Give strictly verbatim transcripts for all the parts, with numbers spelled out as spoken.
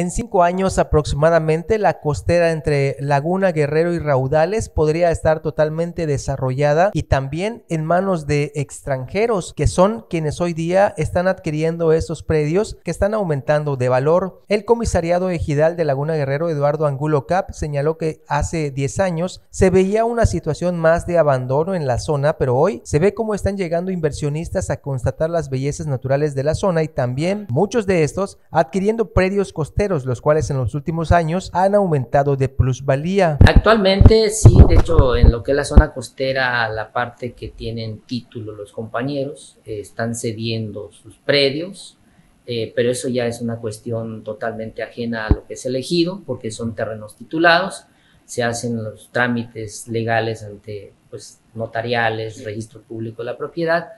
En cinco años aproximadamente, la costera entre Laguna Guerrero y Raudales podría estar totalmente desarrollada y también en manos de extranjeros, que son quienes hoy día están adquiriendo estos predios que están aumentando de valor. El comisariado ejidal de Laguna Guerrero, Eduardo Angulo Cap, señaló que hace diez años se veía una situación más de abandono en la zona, pero hoy se ve cómo están llegando inversionistas a constatar las bellezas naturales de la zona y también muchos de estos adquiriendo predios costeros, los cuales en los últimos años han aumentado de plusvalía. Actualmente sí, de hecho en lo que es la zona costera, la parte que tienen título los compañeros eh, están cediendo sus predios, eh, pero eso ya es una cuestión totalmente ajena a lo que es el ejido, porque son terrenos titulados, se hacen los trámites legales ante pues, notariales, registro público de la propiedad.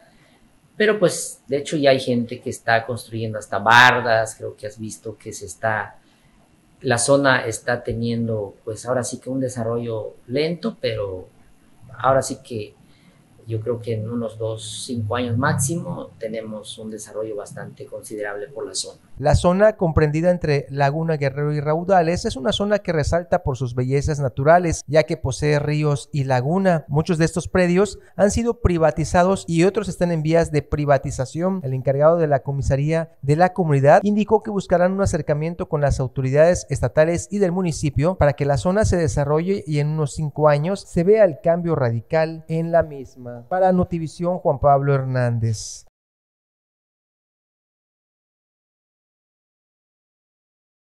Pero pues de hecho ya hay gente que está construyendo hasta bardas, creo que has visto que se está, la zona está teniendo pues ahora sí que un desarrollo lento, pero ahora sí que yo creo que en unos dos, cinco años máximo tenemos un desarrollo bastante considerable por la zona. La zona comprendida entre Laguna Guerrero y Raudales es una zona que resalta por sus bellezas naturales, ya que posee ríos y laguna. Muchos de estos predios han sido privatizados y otros están en vías de privatización. El encargado de la comisaría de la comunidad indicó que buscarán un acercamiento con las autoridades estatales y del municipio para que la zona se desarrolle y en unos cinco años se vea el cambio radical en la misma. Para Notivisión, Juan Pablo Hernández.